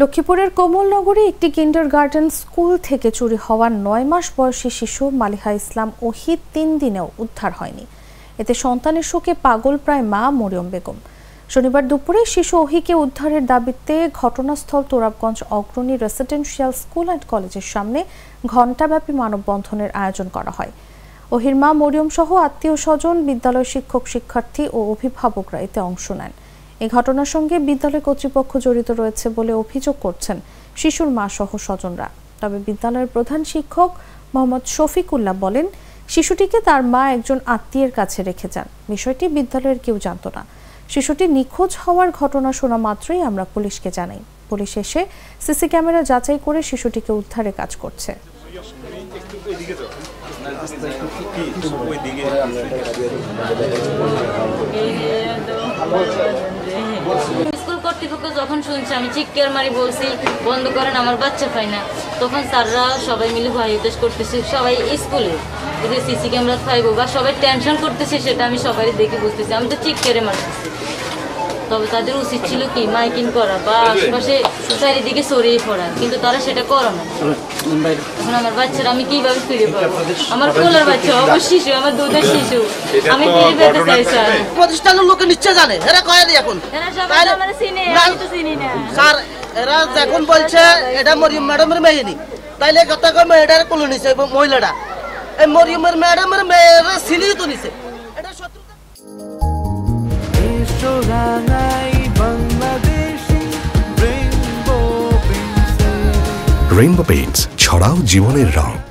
লক্ষ্মীপুরের কোমল নগরে একটি কিন্ডারগার্টেন স্কুল থেকে চুরি হওয়া ৯ মাস বয়সী শিশু মালিহা ইসলাম ওহিদ ৩ দিনেও উদ্ধার হয়নি। এতে সন্তানের শোকে পাগল প্রায় মা মরিয়ম বেগম। শনিবার দুপুরে শিশু ওহিকে উদ্ধারের দাবিতে ঘটনাস্থল Torabganj Agrani residential school and কলেজের সামনে ঘণ্টাব্যাপী মানববন্ধনের আয়োজন করা হয়। ওহির মা মরিয়ম সহ আত্মীয় স্বজন, বিদ্যালয় শিক্ষক, শিক্ষার্থী ও অভিভাবকরা এতে অংশ নেন। এই ঘটনার সঙ্গে বিদ্যালয় কর্তৃপক্ষ জড়িত রয়েছে বলে অভিযোগ করছেন শিশুর মা সহ স্বজনরা। তবে বিদ্যালয়ের প্রধান শিক্ষক মোহাম্মদ শফিকুল্লাহ বলেন, শিশুটিকে তার মা একজন আত্মীয়ের কাছে রেখে যান। বিষয়টি বিদ্যালয়ের কেউ জানত না। শিশুটি নিখোঁজ হওয়ার ঘটনা শোনা মাত্রই আমরা পুলিশকে জানাই। পুলিশ এসে সিসি ক্যামেরা যাচাই করে শিশুটিকে উদ্ধারে কাজ করছে। স্কুল কর্তৃপক্ষ যখন শুনছে, আমি চিৎকার মারি বলছি বন্ধ করেন, আমার বাচ্চা পাই না। তখন স্যাররা সবাই মিলে ভয়ভীতি করতেছে। সবাই স্কুলে যদি সিসি ক্যামেরা থাকবো বা সবাই টেনশন করতেছে, সেটা আমি সবাই দেখে বুঝতেছি। আমি তো চিৎকারে মারতেছি। তবে তাদের উচিত ছিল কি মাইকিং করা বা আশেপাশে চারিদিকে ছড়িয়ে পড়া, কিন্তু তারা সেটা করে না। এখন আমার বাচ্চারা আমি কিভাবে ফিরে পাবো? আমার কোলের বাচ্চা, অবশ্য শিশু, আমার দুধের শিশু, আমি ফিরে পেতে চাইছি। প্রতিষ্ঠানের লোকে নিশ্চয় জানে, এরা কয় না। এখন এরা সবাই আমার চিনি, আমি তো চিনি না স্যার। এরা এখন বলছে এটা মরিয়ম ম্যাডামের মেয়েনি, তাইলে কথা কয় মেয়েটার কোলে নিছে মহিলাটা। এই মরিয়মের ম্যাডামের মেয়েরা চিনি তো নিছে, এটা সত্য। Rainbow Paints, ছড়াও জীবনের রং।